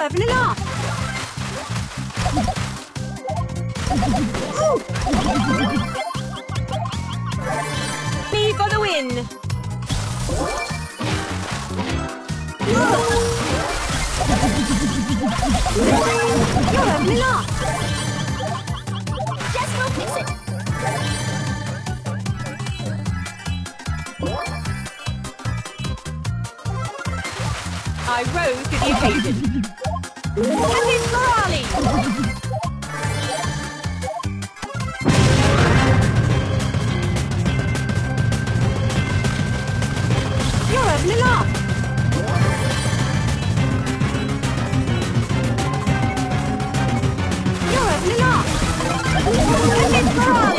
swerving along. Me for the win. You're having a laugh. Just go fix it. I rose to the occasion. And it's Morali! You're having a laugh! You're having a laugh! And it's Morali!